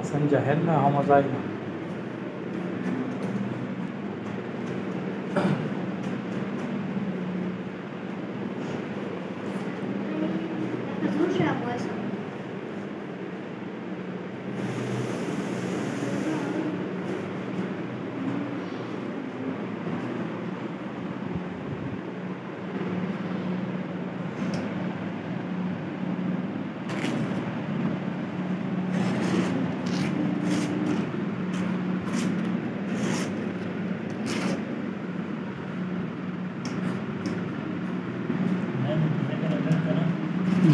عشان جهلنا هما زينا.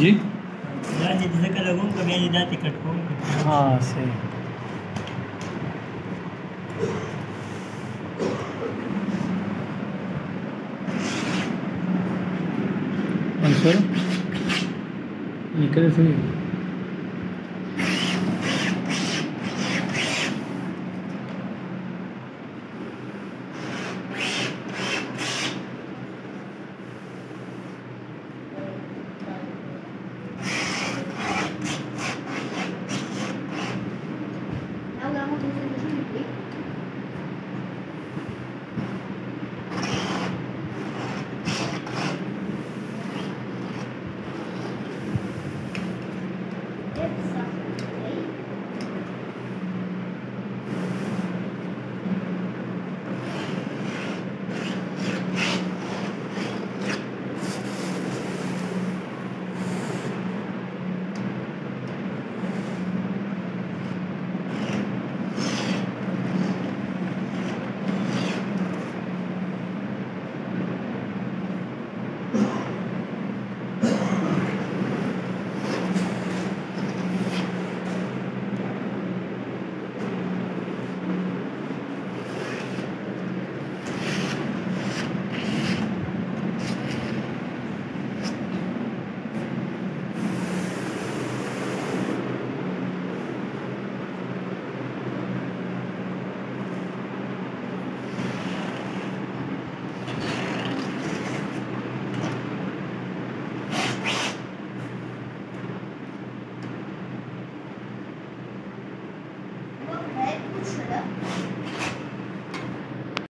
जी राजे जैसे का लोगों को मैं इधर टिकट को हां सही आंसर निकले सही